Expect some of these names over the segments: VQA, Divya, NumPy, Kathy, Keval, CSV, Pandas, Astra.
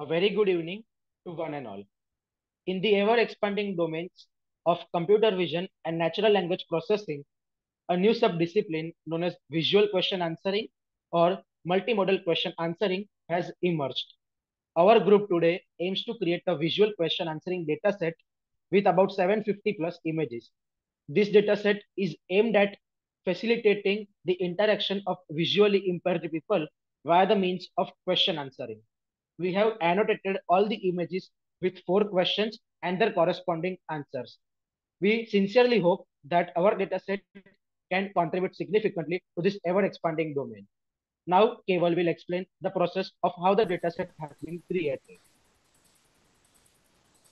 A very good evening to one and all. In the ever-expanding domains of computer vision and natural language processing, a new sub-discipline known as visual question answering or multimodal question answering has emerged. Our group today aims to create a visual question answering dataset with about 750 plus images. This dataset is aimed at facilitating the interaction of visually impaired people via the means of question answering. We have annotated all the images with 4 questions and their corresponding answers. We sincerely hope that our dataset can contribute significantly to this ever-expanding domain. Now, Keval will explain the process of how the dataset has been created.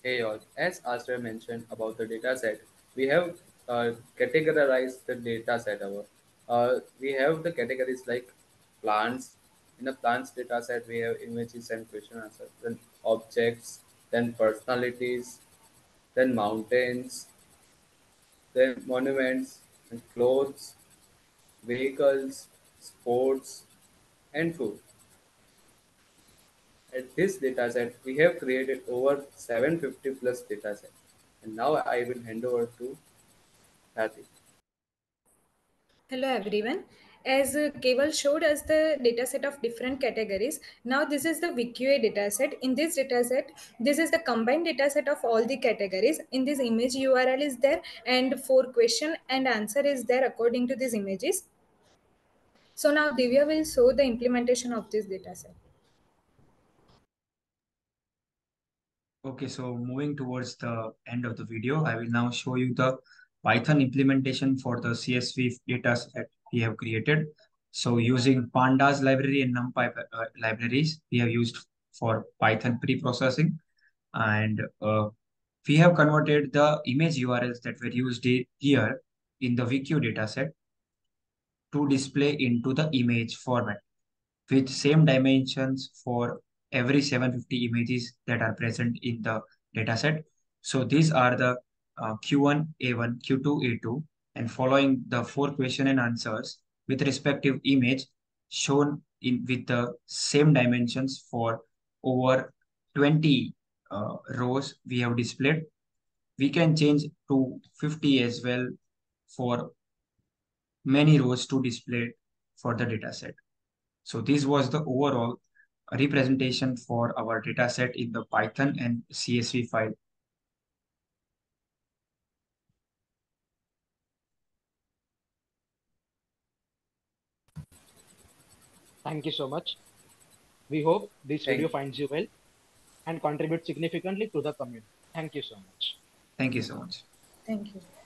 Hey all, as Astra mentioned about the dataset, we have categorized the dataset. We have the categories like plants. In the plants data set, we have images and question answers, then objects, then personalities, then mountains, then monuments, and clothes, vehicles, sports, and food. At this data set, we have created over 750 plus data set. And now I will hand over to Kathy. Hello, everyone. As Keval showed us the data set of different categories, now this is the VQA data set. In this data set, this is the combined data set of all the categories. In this image, URL is there and 4 question and answer is there according to these images. So now Divya will show the implementation of this data set. Okay, so moving towards the end of the video, I will now show you the Python implementation for the CSV data set we have created. So using Pandas library and NumPy libraries, we have used for Python pre-processing. And we have converted the image URLs that were used here in the VQ dataset to display into the image format with same dimensions for every 750 images that are present in the dataset. So these are the Q1, A1, Q2, A2, and following the 4 question and answers with respective image shown in with the same dimensions for over 20 rows we have displayed. We can change to 50 as well for many rows to display for the data set. So this was the overall representation for our data set in the Python and CSV file. Thank you so much. We hope this video finds you well and contributes significantly to the community. Thank you so much. Thank you so much. Thank you.